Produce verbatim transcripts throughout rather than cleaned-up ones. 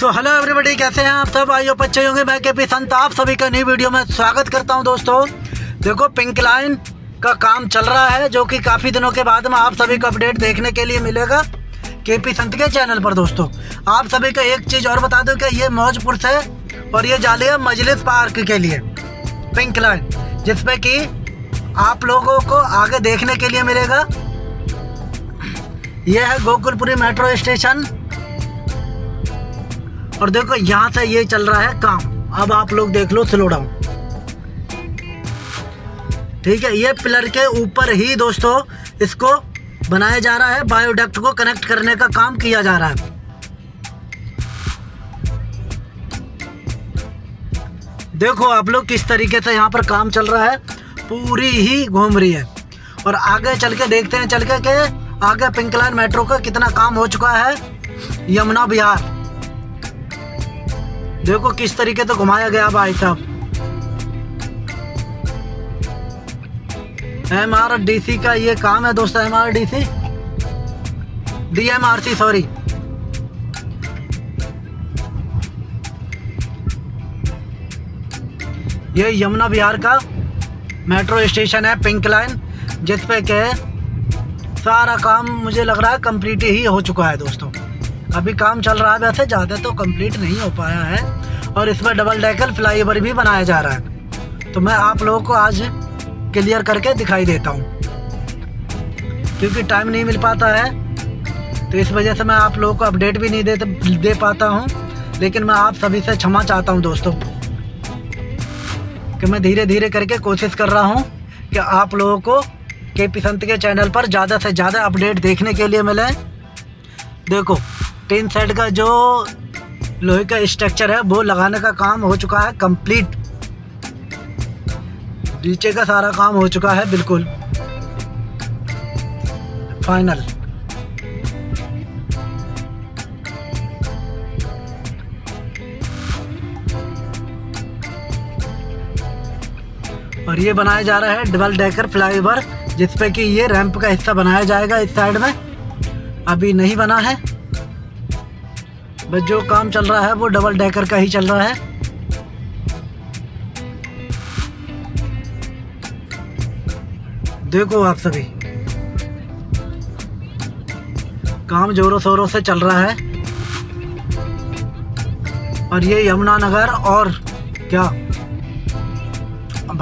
तो hello everybody, कैसे हैं आप सब? आइयो बच्चे होंगे। मैं के पी संत आप सभी का नई वीडियो में स्वागत करता हूं। दोस्तों देखो, पिंक लाइन का काम चल रहा है, जो कि काफ़ी दिनों के बाद में आप सभी को अपडेट देखने के लिए मिलेगा के पी संत के चैनल पर। दोस्तों आप सभी का एक चीज़ और बता दूं कि ये मौजपुर से और ये जाली मजलिस पार्क के लिए पिंक लाइन, जिसमें कि आप लोगों को आगे देखने के लिए मिलेगा। यह है गोकुलपुरी मेट्रो स्टेशन, और देखो यहाँ से ये चल रहा है काम। अब आप लोग देख लो, स्लो डाउन, ठीक है। ये पिलर के ऊपर ही दोस्तों इसको बनाया जा रहा है, बायोडक्ट को कनेक्ट करने का काम किया जा रहा है। देखो आप लोग किस तरीके से यहाँ पर काम चल रहा है, पूरी ही घूम रही है। और आगे चल के देखते हैं, चल के, के आगे पिंक लाइन मेट्रो का कितना काम हो चुका है। यमुना विहार देखो किस तरीके से घुमाया गया भाई साहब। एमआरडीसी का ये काम है दोस्तों, एमआरडीसी डीएमआरसी सॉरी। ये यमुना विहार का मेट्रो स्टेशन है पिंक लाइन, जिसपे के सारा काम मुझे लग रहा है कंप्लीट ही हो चुका है। दोस्तों अभी काम चल रहा है, वैसे ज़्यादा तो कंप्लीट नहीं हो पाया है। और इसमें डबल डेकर फ्लाईओवर भी बनाया जा रहा है, तो मैं आप लोगों को आज क्लियर करके दिखाई देता हूँ, क्योंकि टाइम नहीं मिल पाता है, तो इस वजह से मैं आप लोगों को अपडेट भी नहीं दे दे पाता हूँ। लेकिन मैं आप सभी से क्षमा चाहता हूँ दोस्तों, कि मैं धीरे धीरे करके कोशिश कर रहा हूँ कि आप लोगों को के पी संत के चैनल पर ज़्यादा से ज़्यादा अपडेट देखने के लिए मिले। देखो टीन सेट का जो लोहे का स्ट्रक्चर है वो लगाने का काम हो चुका है कंप्लीट, नीचे का सारा काम हो चुका है बिल्कुल फाइनल। और ये बनाया जा रहा है डबल डेकर फ्लाईओवर, जिसपे कि ये रैंप का हिस्सा बनाया जाएगा। इस साइड में अभी नहीं बना है, बस जो काम चल रहा है वो डबल डेकर का ही चल रहा है। देखो आप सभी, काम जोरों शोरों से चल रहा है। और ये यमुना नगर और क्या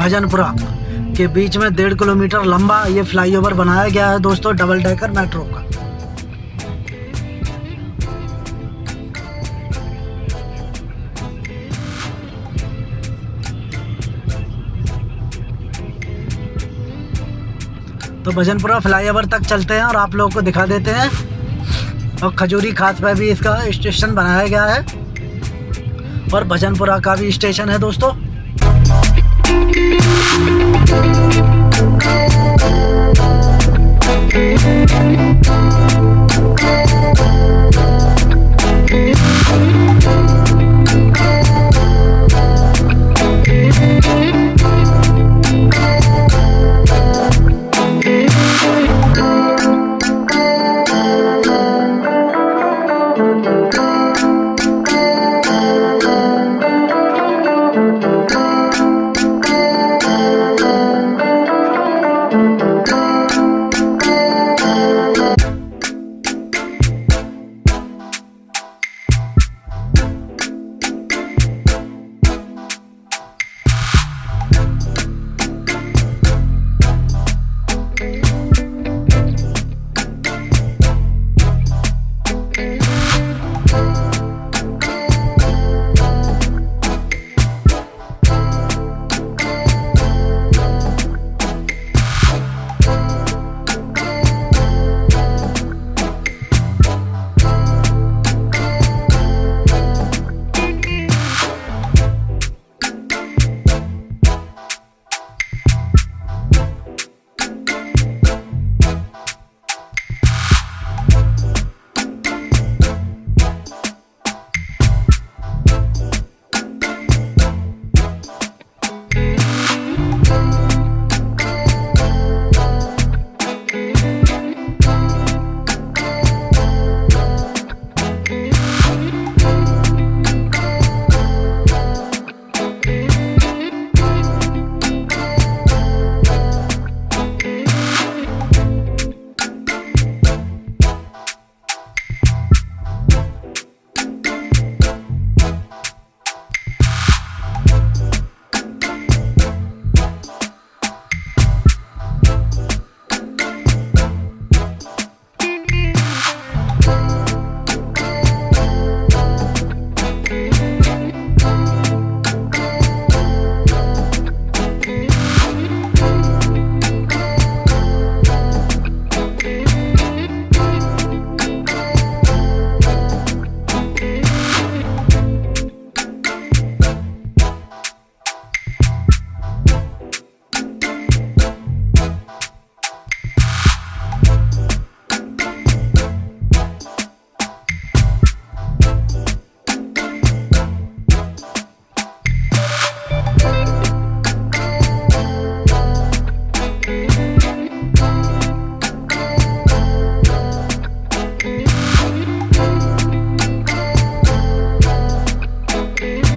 भजनपुरा के बीच में डेढ़ किलोमीटर लंबा ये फ्लाईओवर बनाया गया है दोस्तों, डबल डेकर मेट्रो का। तो भजनपुरा फ्लाईओवर तक चलते हैं और आप लोगों को दिखा देते हैं। और खजूरी खास पे भी इसका स्टेशन बनाया गया है, और भजनपुरा का भी स्टेशन है दोस्तों।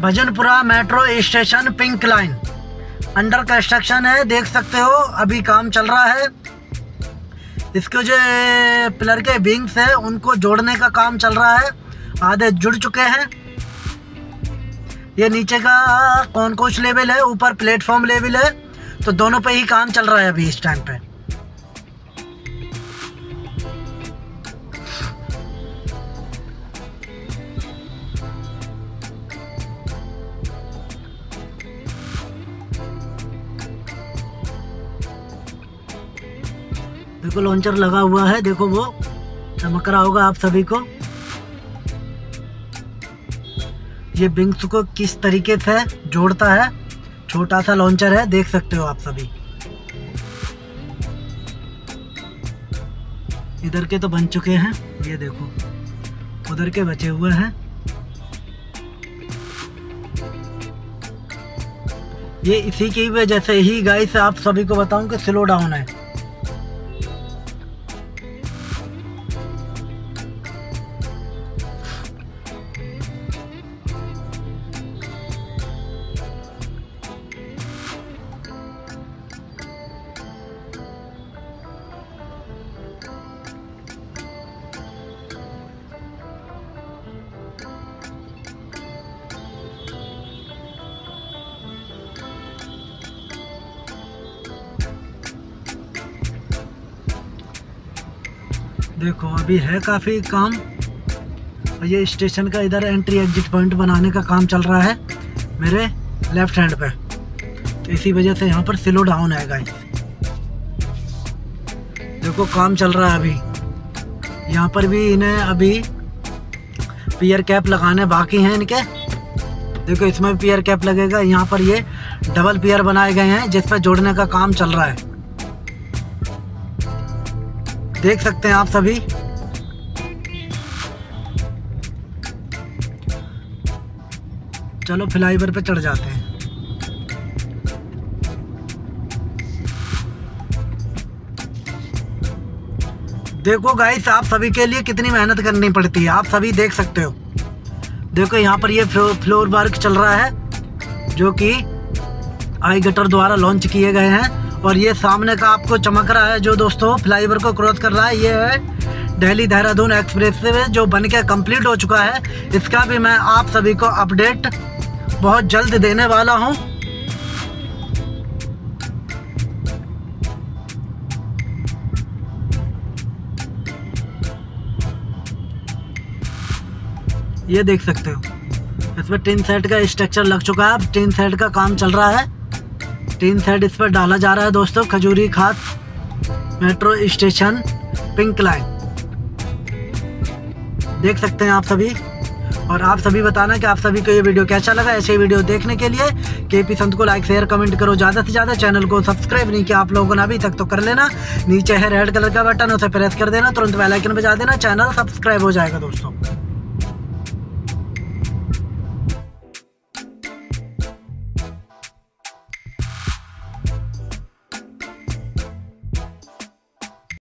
Bhajanpura metro station pink line under construction है, देख सकते हो अभी काम चल रहा है। इसके जो पिलर के विंग्स हैं उनको जोड़ने का काम चल रहा है, आधे जुड़ चुके हैं। ये नीचे का कौन कोच लेवल है, ऊपर प्लेटफॉर्म लेवल है, तो दोनों पे ही काम चल रहा है अभी इस टाइम पे। देखो लॉन्चर लगा हुआ है, देखो वो चमक रहा होगा आप सभी को। ये विंग्स को किस तरीके से जोड़ता है, छोटा सा लॉन्चर है, देख सकते हो आप सभी। इधर के तो बन चुके हैं, ये देखो उधर के बचे हुए हैं। ये इसी की वजह से ही गाइस आप सभी को बताऊं कि स्लो डाउन है। देखो अभी है काफ़ी काम। ये स्टेशन का इधर एंट्री एग्जिट पॉइंट बनाने का काम चल रहा है मेरे लेफ्ट हैंड पे, तो इसी वजह से यहाँ पर स्लो डाउन है गाइस। देखो काम चल रहा है अभी। यहाँ पर भी इन्हें अभी पियर कैप लगाने बाकी हैं इनके। देखो इसमें भी पियर कैप लगेगा। यहाँ पर ये डबल पियर बनाए गए हैं जिस पर जोड़ने का काम चल रहा है, देख सकते हैं आप सभी। चलो फ्लाईओवर पे चढ़ जाते हैं। देखो गाइस आप सभी के लिए कितनी मेहनत करनी पड़ती है, आप सभी देख सकते हो। देखो यहाँ पर ये फ्लोर वर्क चल रहा है जो कि आई गटर द्वारा लॉन्च किए गए हैं। और ये सामने का आपको चमक रहा है जो दोस्तों फ्लाईओवर को क्रॉस कर रहा है, ये है दिल्ली देहरादून एक्सप्रेस वे जो बन के कम्प्लीट हो चुका है। इसका भी मैं आप सभी को अपडेट बहुत जल्द देने वाला हूँ। ये देख सकते हो इसमें टीन सेट का स्ट्रक्चर लग चुका है, अब टीन सेट का काम चल रहा है। तीन साइड इस पर डाला जा रहा है दोस्तों। खजूरी खास मेट्रो स्टेशन पिंक लाइन देख सकते हैं आप सभी। और आप सभी बताना कि आप सभी को ये वीडियो कैसा लगा। ऐसे ही वीडियो देखने के लिए के पी संत को लाइक शेयर कमेंट करो ज़्यादा से ज़्यादा। चैनल को सब्सक्राइब नहीं किया आप लोगों ने अभी तक तो कर लेना। नीचे है रेड कलर का बटन, उसे प्रेस कर देना, तुरंत बेल आइकन बजा देना, चैनल सब्सक्राइब हो जाएगा दोस्तों।